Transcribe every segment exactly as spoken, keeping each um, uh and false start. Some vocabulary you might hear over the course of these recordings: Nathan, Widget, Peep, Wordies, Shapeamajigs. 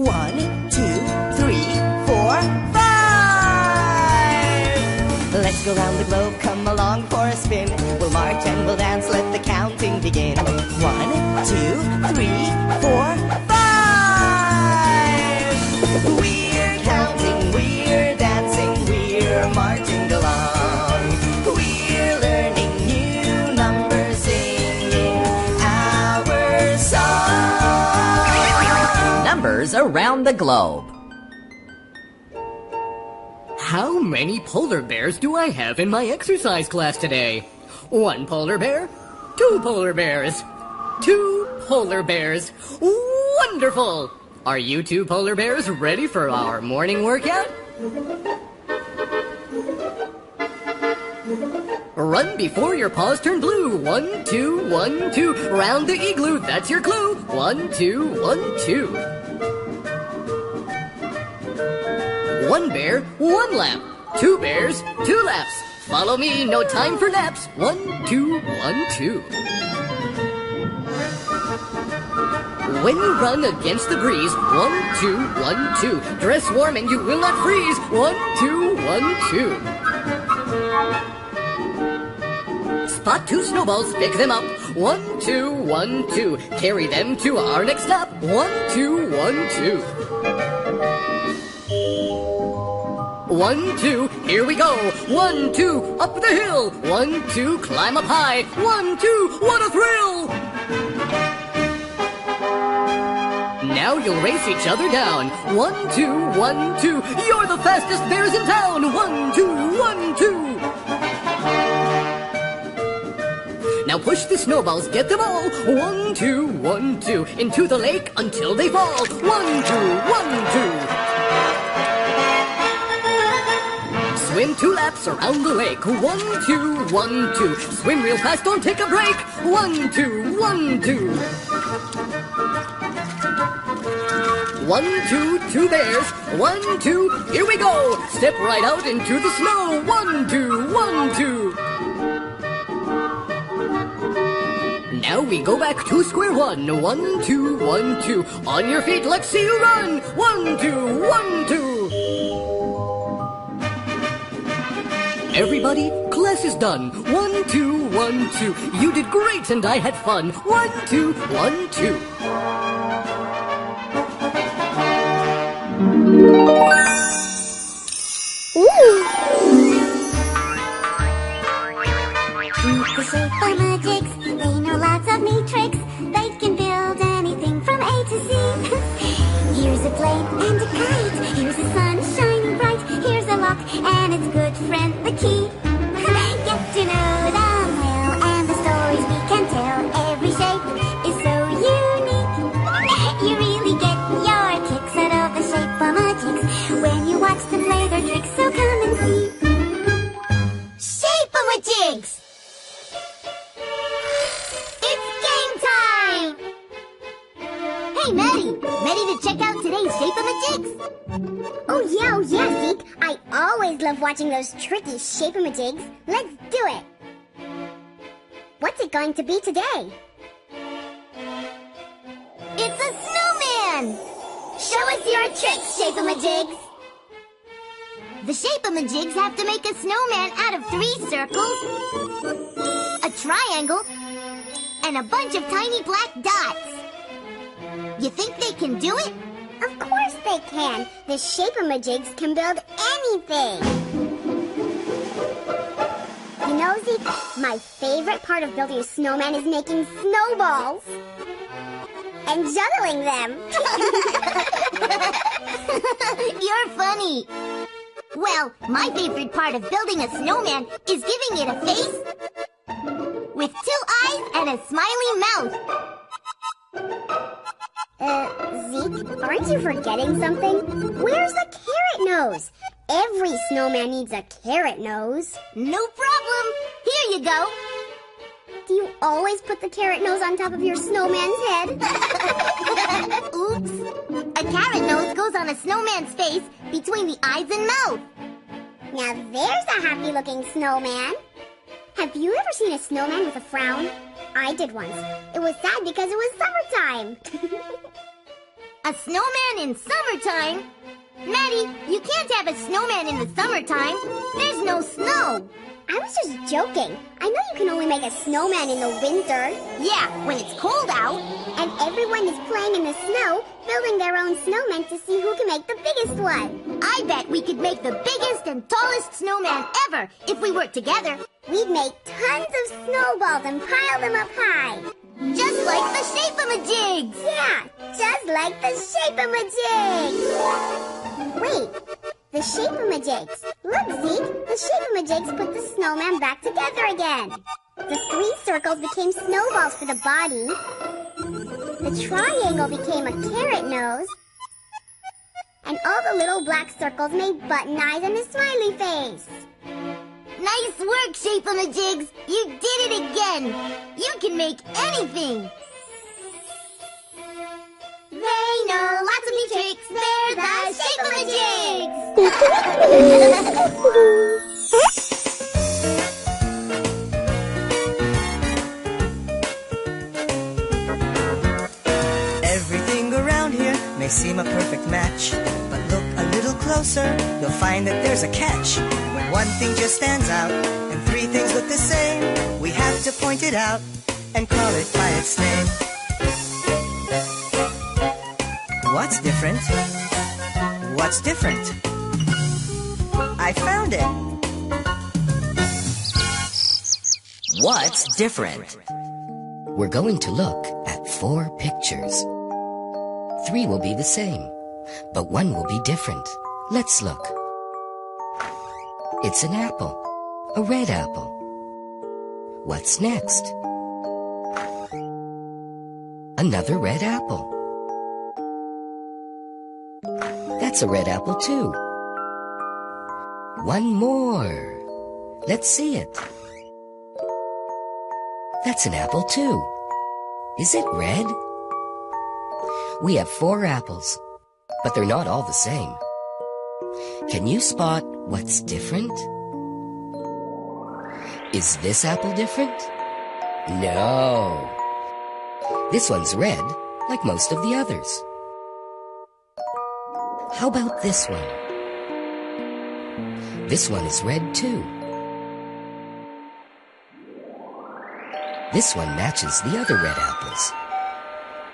One, two, three, four, five! Let's go round the globe, come along for a spin. We'll march and we'll dance, let the counting begin. One, two, three, four, five! We're counting, we're dancing, we're marching along. We're learning new numbers, singing our song. Numbers around the globe. How many polar bears do I have in my exercise class today? One polar bear, two polar bears, two polar bears. Wonderful! Are you two polar bears ready for our morning workout? Run before your paws turn blue. One, two, one, two. Round the igloo, that's your clue. One, two, one, two. One bear, one lap. Two bears, two laps. Follow me, no time for naps. One, two, one, two. When you run against the breeze, one, two, one, two. Dress warm and you will not freeze. One, two, one, two. Spot two snowballs, pick them up. One, two, one, two. Carry them to our next stop. One, two, one, two. One, two, here we go. One, two, up the hill. One, two, climb up high. One, two, what a thrill! Now you'll race each other down. One, two, one, two. You're the fastest bears in town. One, two, one, two. Now push the snowballs, get them all. One, two, one, two. Into the lake until they fall. One, two, one, two. Swim two laps around the lake. One, two, one, two. Swim real fast, don't take a break. One, two, one, two. One, two, two bears. One, two, here we go. Step right out into the snow. One, two, one, two. Now we go back to square one. One, two, one, two. On your feet, let's see you run. One, two, one, two. Everybody, class is done. One, two, one, two. You did great and I had fun. One, two, one, two. Shapeamajigs, they know lots of neat tricks. They can build anything from A to Z. Here's a plane and a kite. Here's the sun shining bright. Here's a lock and its good friend the key. Get to know them well, and the stories we can tell. Every shape is so unique. You really get your kicks out of the Shapeamajigs when you watch them play their tricks. So come and see. Shapeamajigs. Hey, Maddie! Ready to check out today's Shapeamajigs? Oh yeah, oh yeah, Zeke! I always love watching those tricky Shapeamajigs. Let's do it! What's it going to be today? It's a snowman! Show us your tricks, Shapeamajigs! The Shapeamajigs have to make a snowman out of three circles, a triangle, and a bunch of tiny black dots. You think they can do it? Of course they can. The Shapeamajigs can build anything. You know, Zeke, my favorite part of building a snowman is making snowballs and juggling them. You're funny. Well, my favorite part of building a snowman is giving it a face with two eyes and a smiley mouth. Uh, Zeke, aren't you forgetting something? Where's the carrot nose? Every snowman needs a carrot nose. No problem. Here you go. Do you always put the carrot nose on top of your snowman's head? Oops. A carrot nose goes on a snowman's face between the eyes and mouth. Now there's a happy-looking snowman. Have you ever seen a snowman with a frown? I did once. It was sad because it was summertime. A snowman in summertime? Maddie, you can't have a snowman in the summertime. There's no snow. I was just joking. I know you can only make a snowman in the winter. Yeah, when it's cold out. And everyone is playing in the snow, building their own snowman to see who can make the biggest one. I bet we could make the biggest and tallest snowman ever if we worked together. We'd make tons of snowballs and pile them up high. Just like the Shapeamajigs! Yeah, just like the Shapeamajigs! Wait, the Shapeamajigs. Look, Zeke, the Shapeamajigs put the snowman back together again. The three circles became snowballs for the body. The triangle became a carrot nose. And all the little black circles made button eyes and a smiley face. Nice work, Shapeamajigs! You did it again! You can make anything! They know lots of new tricks! They're the Shapeamajigs! Everything around here may seem a perfect match, but look a little closer, you'll find that there's a catch. One thing just stands out, and three things look the same. We have to point it out and call it by its name. What's different? What's different? I found it! What's different? We're going to look at four pictures. Three will be the same, but one will be different. Let's look. It's an apple, a red apple. What's next? Another red apple. That's a red apple too. One more. Let's see it. That's an apple too. Is it red? We have four apples, but they're not all the same. Can you spot what's different? Is this apple different? No. This one's red, like most of the others. How about this one? This one is red too. This one matches the other red apples.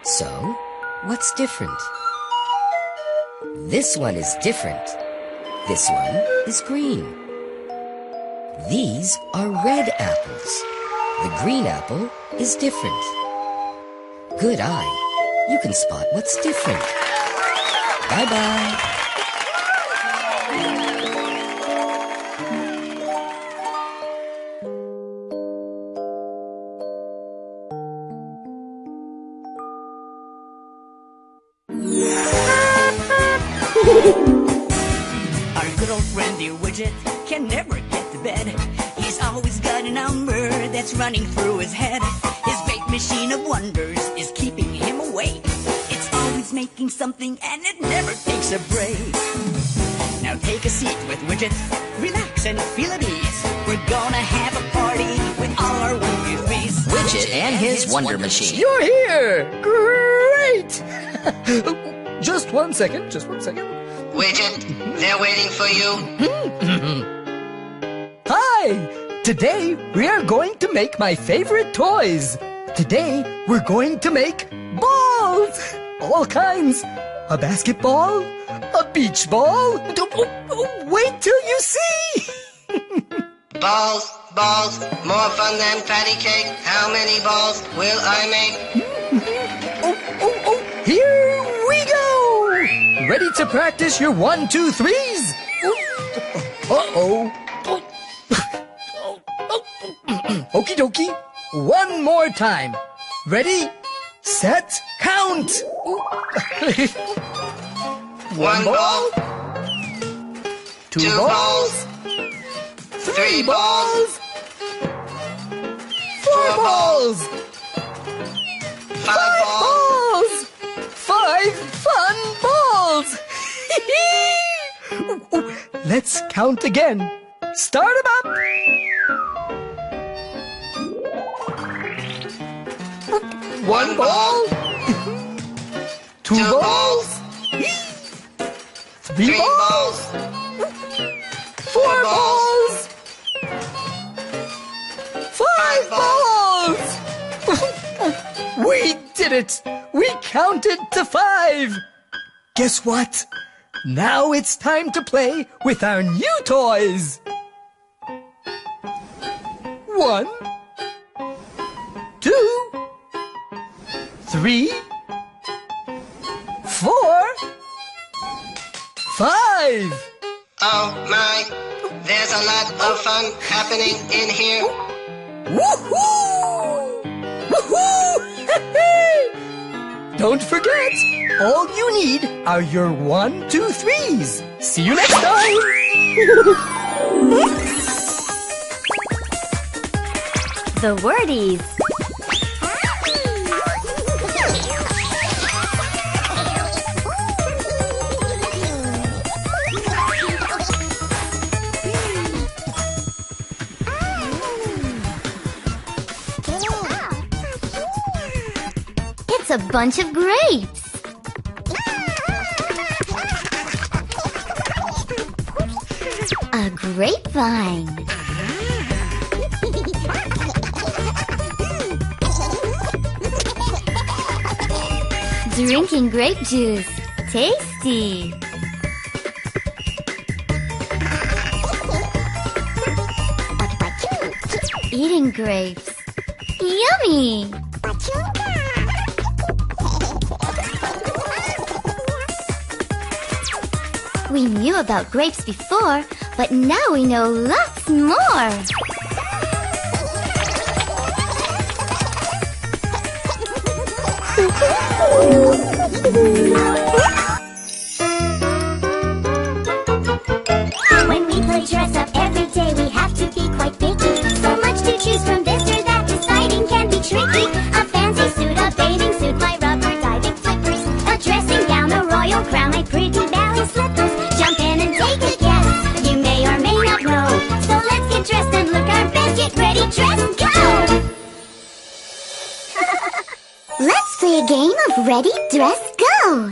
So, what's different? This one is different. This one is green. These are red apples. The green apple is different. Good eye. You can spot what's different. Bye-bye. Our good old friend, the Widget, can never get to bed. He's always got a number that's running through his head. His great machine of wonders is keeping him awake. It's always making something and it never takes a break. Now take a seat with Widget, relax and feel at ease. We're gonna have a party with all our wonderful bees. Widget and his Wonder Machine. You're here! Great! Just one second, just one second. Widget, they're waiting for you. Hi! Today, we are going to make my favorite toys. Today, we're going to make balls! All kinds. A basketball, a beach ball. Wait till you see! Balls, balls, more fun than patty cake. How many balls will I make? Oh, oh, oh, here! Ready to practice your one, two, threes? Uh-oh. Okie dokie. One more time. Ready, set, count. One ball. Two, two balls. balls. Three, three balls. balls. Four balls. Five, Five balls. balls. Five fun balls! Ooh, ooh. Let's count again. Start 'em up! One, One ball. ball. Two, Two balls. balls. Three, Three balls. balls. Four, Four balls. balls. Five balls. balls. We did it. We counted to five. Guess what? Now it's time to play with our new toys. One, two, three, four, five. Oh my, there's a lot of fun happening in here. Woohoo! Woohoo! Don't forget, all you need are your one, two, threes. See you next time. The Wordies. It's a bunch of grapes. A grapevine. Drinking grape juice. Tasty! Eating grapes. Yummy! We knew about grapes before, but now we know lots more! When we play dress up every day, we have to be quite picky. So much to choose from, this or that, deciding can be tricky. A fancy suit, a bathing suit, my rubber diving flippers, a dressing gown, a royal crown, my pretty ballet slippers. Jump in and take a guess, you may or may not know. So let's get dressed and look our best. Get ready, dress, go! Let's play a game of Ready, Dress, Go!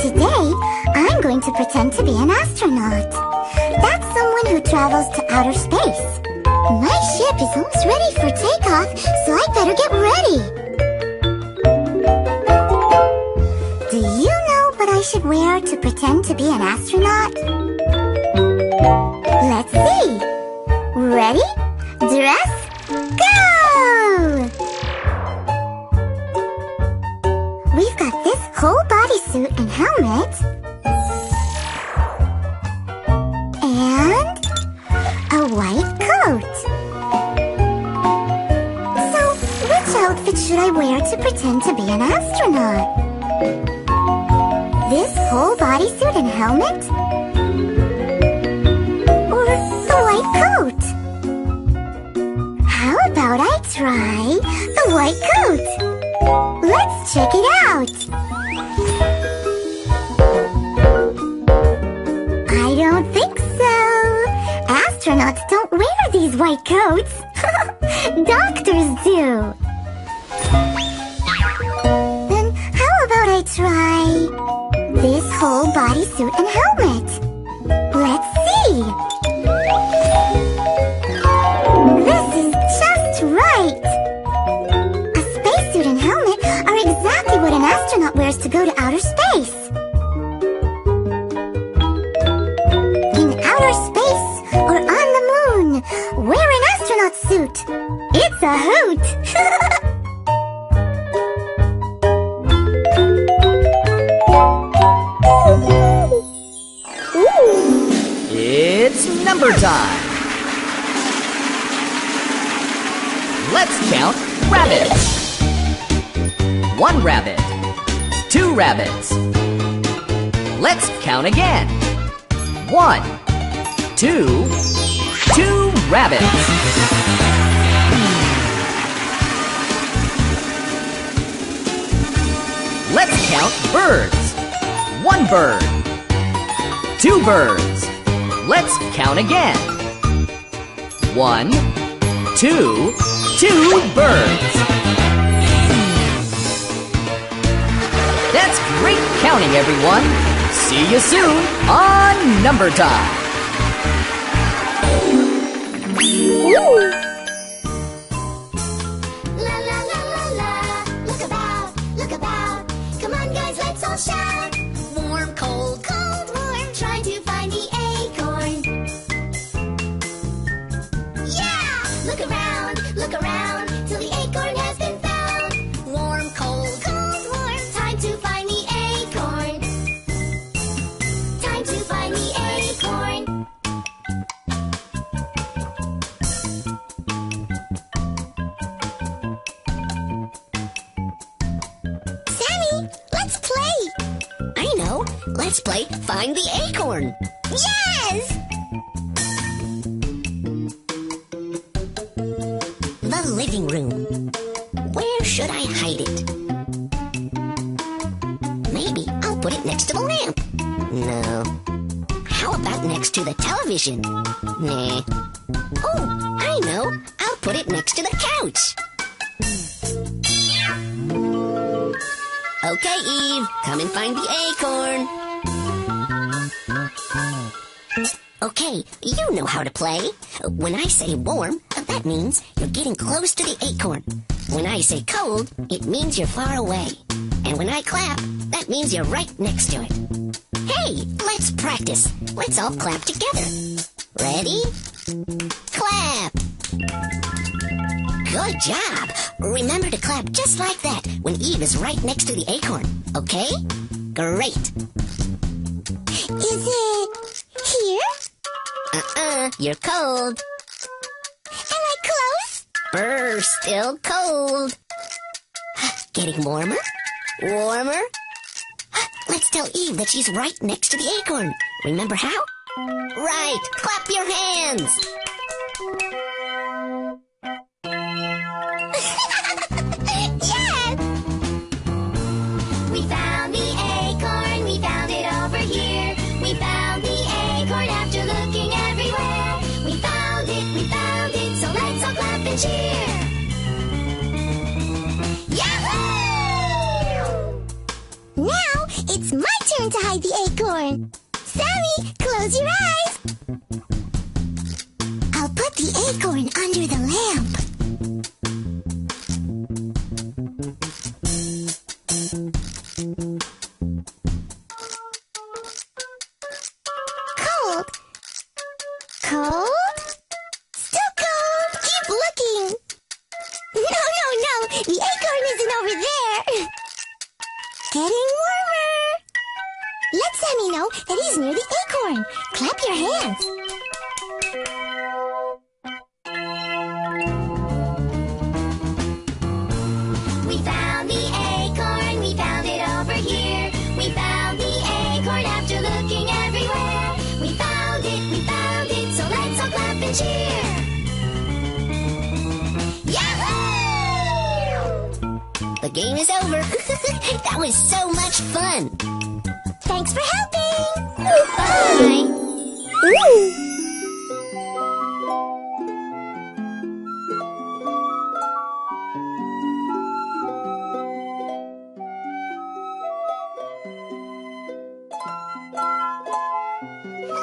Today, I'm going to pretend to be an astronaut. That's someone who travels to outer space. My ship is almost ready for takeoff, so I better get ready. Do you know what I should wear to pretend to be an astronaut? Let's see. Ready, dress, go! We've got this whole bodysuit and helmet. And a white coat. So, which outfit should I wear to pretend to be an astronaut? This whole bodysuit and helmet? Or the white coat? How about I try the white coat? Let's check it out! I don't think so! Astronauts don't wear these white coats! Doctors do! Then how about I try this whole bodysuit and helmet? Let's see! This is just right! Astronaut wears to go to outer space. In outer space or on the moon, wear an astronaut suit. It's a hoot! It's number time. Let's count rabbits. One rabbit. Two rabbits. Let's count again. One, two, two rabbits. Let's count birds. One bird. Two birds. Let's count again. One, two, two birds. That's great counting, everyone. See you soon on Number Time. Woo! Let's play Find the Acorn. Yes! The living room. Where should I hide it? Maybe I'll put it next to the lamp. No. How about next to the television? Nah. Oh, I know. I'll put it next to the couch. Okay, Eve, come and find the acorn. Okay, you know how to play. When I say warm, that means you're getting close to the acorn. When I say cold, it means you're far away. And when I clap, that means you're right next to it. Hey, let's practice. Let's all clap together. Ready? Clap! Good job! Remember to clap just like that when Eve is right next to the acorn, okay? Great! Is it here? Uh-uh, you're cold. Am I close? Brr, still cold. Getting warmer? Warmer? Let's tell Eve that she's right next to the acorn. Remember how? Right, clap your hands! Cheer! Yahoo! Now it's my turn to hide the acorn. Sammy, close your eyes. I'll put the acorn under the lamp. Cold. Cold? The acorn isn't over there. Getting warmer. Let Sammy know that he's near the acorn. Clap your hands. We found the acorn. We found it over here. We found the acorn after looking everywhere. We found it. We found it. So let's all clap and cheer. The game is over. That was so much fun. Thanks for helping. Bye. Ooh.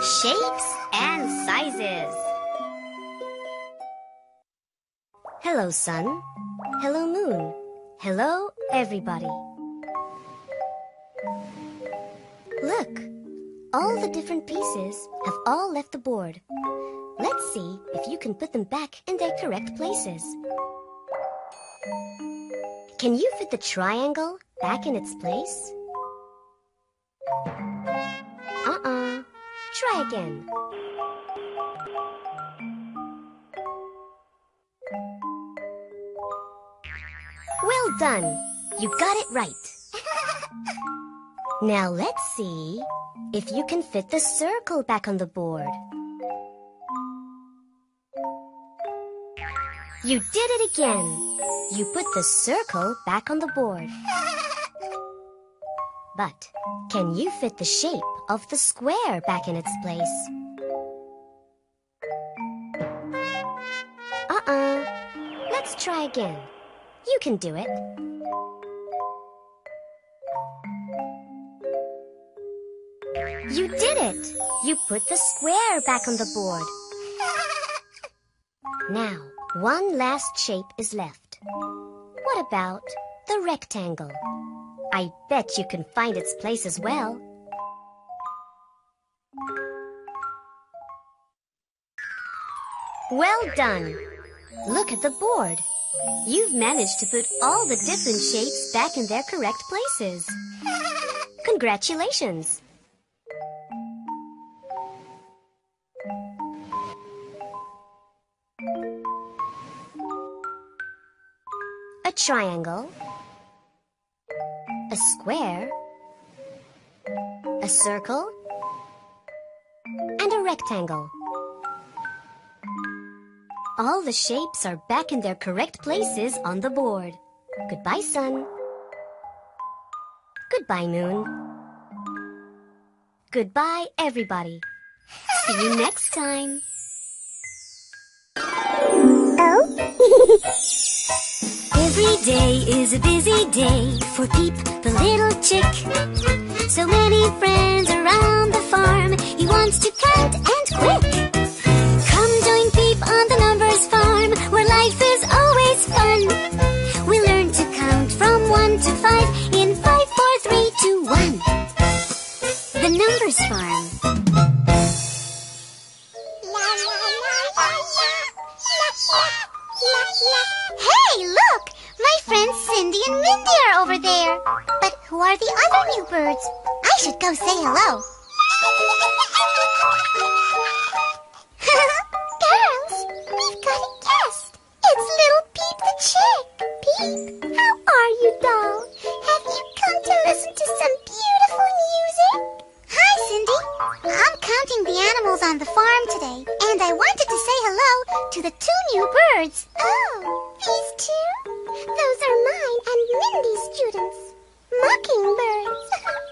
Shapes and sizes. Hello, sun. Hello, moon. Hello, everybody. Look, all the different pieces have all left the board. Let's see if you can put them back in their correct places. Can you fit the triangle back in its place? Uh-uh. Try again. Well done! You got it right! Now let's see if you can fit the circle back on the board. You did it again! You put the circle back on the board. But can you fit the shape of the square back in its place? Uh-uh. Let's try again. You can do it. You did it! You put the square back on the board. Now, one last shape is left. What about the rectangle? I bet you can find its place as well. Well done! Look at the board. You've managed to put all the different shapes back in their correct places. Congratulations! A triangle, a square, a circle, and a rectangle. All the shapes are back in their correct places on the board. Goodbye, sun. Goodbye, moon. Goodbye, everybody. See you next time. Oh? Every day is a busy day for Peep the little chick. So many friends around the farm, he wants to count and quick. Come join Peep on the numbers farm, where life is always fun. We learn to count from one to five in five, four, three, two, one. The numbers farm. La la la la la la la la. Hey, look! My friends Cindy and Mindy are over there. But who are the other new birds? I should go say hello. Girls, we've got a guest. It's little Peep the chick. Peep, how are you, doll? Have you come to listen to some beautiful music? Hi, Cindy. I'm counting the animals on the farm today, and I wanted to say hello to the two new birds. Oh, these two? Those are mine and Mindy's students. Mockingbirds.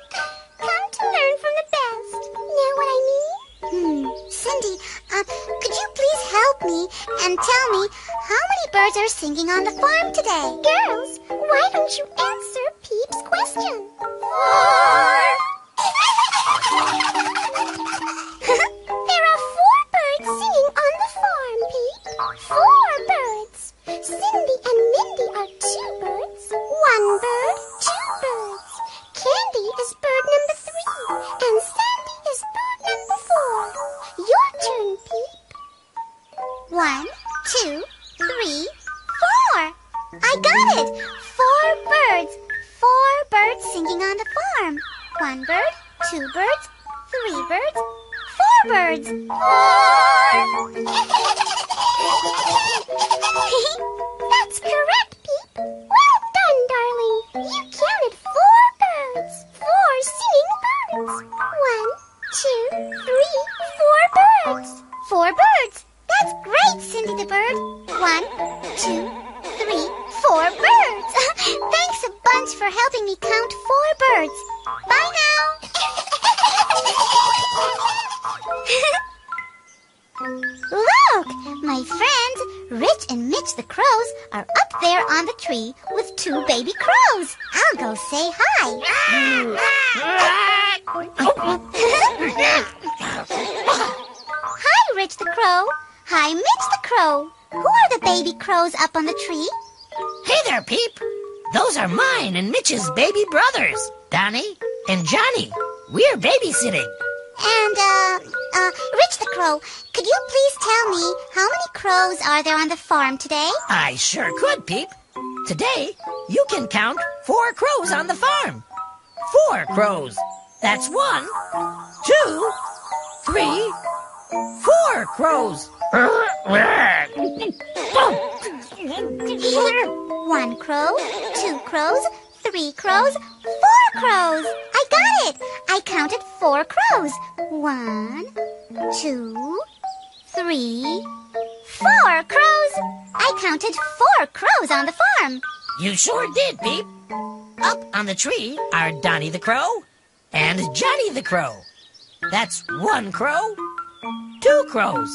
Come to learn from the best. Know what I mean? Hmm. Cindy, uh, could you please help me and tell me how many birds are singing on the farm today? Girls, why don't you answer Peep's question? Four! There are four birds singing on the farm, Peep. Four birds. Cindy and Mindy are two birds. One bird, two birds. Candy is bird number three, and Sandy is bird number four. Your turn, Peep. One, two, three, four. I got it! Four birds. Four birds singing on the farm. One bird, two birds, three birds, four birds. Four! That's correct, Peep. Well done, darling. You counted four birds. Four singing birds. One, two, three, four birds. Four birds. That's great, Cindy the bird. One, two, three, four birds. Thanks a bunch for helping me count four birds. Bye now. Look, my friends, Rich and Mitch the crows are up there on the tree with two baby crows. I'll go say hi. Hi, Rich the crow. Hi, Mitch the crow. Who are the baby crows up on the tree? Hey there, Peep. Those are mine and Mitch's baby brothers, Donnie and Johnny. We're babysitting. And, uh, uh, Rich the crow, could you please tell me how many crows are there on the farm today? I sure could, Peep. Today, you can count four crows on the farm. Four crows. That's one, two, three, four crows. One crow, two crows, three crows, four crows. I got it. I counted four crows. One, two, three, four crows. I counted four crows on the farm. You sure did, Peep. Up on the tree are Donnie the crow and Johnny the crow. That's one crow, two crows.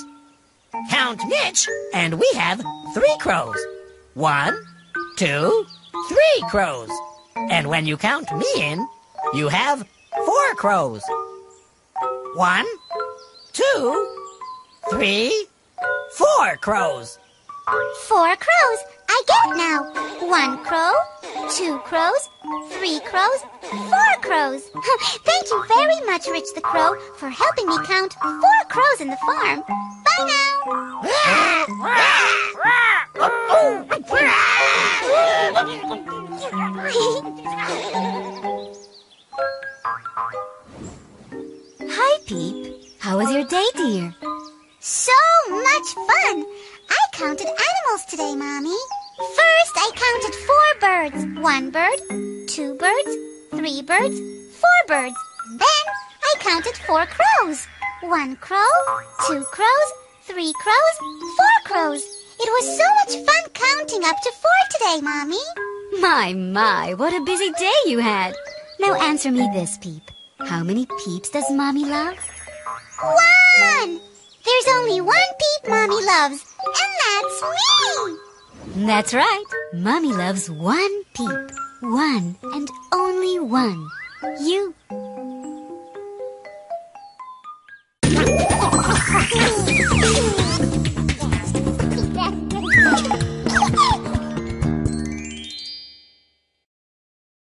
Count Mitch, and we have three crows. One, two, three crows. And when you count me in, you have four crows. One, two, three, four crows. Four crows. I get now. One crow, two crows, three crows, four crows. Thank you very much, Rich the Crow, for helping me count four crows in the farm. Bye now. Hi, Peep. How was your day, dear? So much fun. I counted animals today, Mommy. First, I counted four birds. One bird, two birds, three birds, four birds. Then, I counted four crows. One crow, two crows, three crows, four crows. It was so much fun counting up to four today, Mommy. My, my, what a busy day you had. Now answer me this, Peep. How many peeps does Mommy love? One! There's only one peep Mommy loves, and that's me! That's right. Mommy loves one peep. One and only one. You.